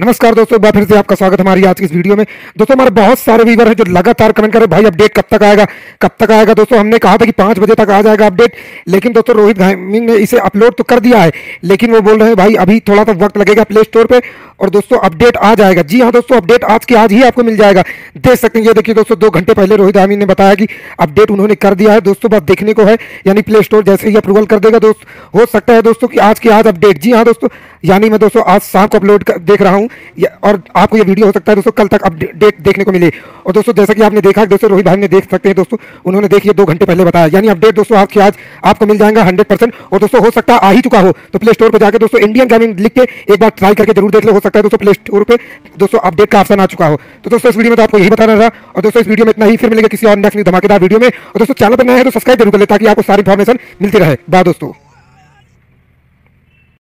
नमस्कार दोस्तों, एक बार फिर से आपका स्वागत है हमारी आज की इस वीडियो में। दोस्तों हमारे बहुत सारे व्यूअर हैं जो लगातार कमेंट कर रहे हैं, भाई अपडेट कब तक आएगा कब तक आएगा। दोस्तों हमने कहा था कि 5 बजे तक आ जाएगा अपडेट, लेकिन दोस्तों रोहित गेमिंग ने इसे अपलोड तो कर दिया है, लेकिन वो बोल रहे हैं भाई अभी थोड़ा सा वक्त लगेगा प्ले स्टोर पर और दोस्तों अपडेट आ जाएगा। जी हाँ दोस्तों, अपडेट आज के आज ही आपको मिल जाएगा, देख सकते हैं। ये देखिए दोस्तों, 2 घंटे पहले रोहित गेमिंग ने बताया कि अपडेट उन्होंने कर दिया है। दोस्तों बस देखने को है, यानी प्ले स्टोर जैसे ही अप्रूवल कर देगा दोस्त, हो सकता है दोस्तों कि आज के आज अपडेट। जी हाँ दोस्तों, यानी मैं दोस्तों आज शाम को अपलोड देख रहा हूँ और आपको ये वीडियो हो सकता है दोस्तों कल तक अपडेट देखने को मिले। और दोस्तों जैसा कि आपने देखा दोस्तों, रोहित भाई ने देख सकते हैं दोस्तों, उन्होंने देखिए 2 घंटे पहले बताया, यानी अपडेट दोस्तों आज के आज आपको मिल जाएगा 100%। और दोस्तों हो सकता है आ ही चुका हो, तो प्ले स्टोर पर जाकर दोस्तों इंडियन गेमिंग लिख के एक बार ट्राई करके जरूर देख लो। हो सकता है दोस्तों प्ले स्टोर पर दोस्तों अपडेट का ऑप्शन आ चुका हो। तो दोस्तों इस वीडियो में तो आपको यही बताना रहा, और दोस्तों इस वीडियो में इतना ही। फिर मिलेगा किसी और नेक्स्ट न्यू धमाकेदार वीडियो में। और दोस्तों चैनल पर नया है तो सब्सक्राइब जरूर कर ले ताकि आपको सारी इन्फॉर्मेशन मिलती रहे। बाय दोस्तों।